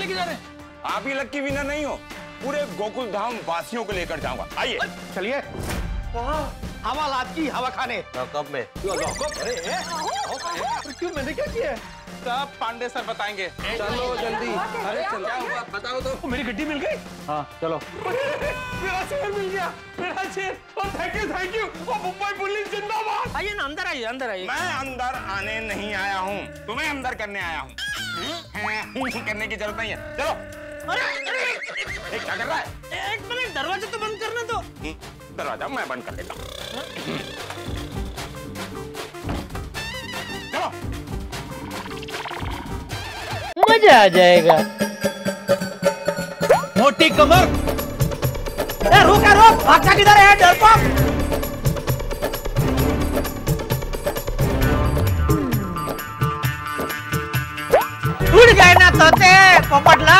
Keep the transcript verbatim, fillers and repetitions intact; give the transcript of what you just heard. लेके जा रहे हैं? आप ही लक्की विनर नहीं हो, पूरे गोकुल धाम वासियों को लेकर जाऊंगा। आइए चलिए हवा लाती हवा खाने। कब में? क्यों, मैंने क्या किया? सब पांडे सर बताएंगे। चलो जल्दी। अरे क्या हुआ बताओ तो। मेरी गड्डी मिल गई। हाँ चलो। मेरा शेर मिल गया, मेरा शेर। और थैंक यू थैंक यू। और मुंबई पुलिस जिंदाबाद। आइए ना अंदर आइए अंदर आइए। मैं अंदर आने नहीं आया हूँ, तुम्हें अंदर करने आया हूँ। करने की जरूरत नहीं है, चलो। अरे क्या कर रहा है? एक मिनट, दरवाजा तो बंद करना दो। दरवाजा मैं बंद कर लेता हूँ। मजा आ जाएगा। मोटी कमर। ए रुक रुक, भागता किधर है डरपोक? उड़ गए ना तोते पोपटला।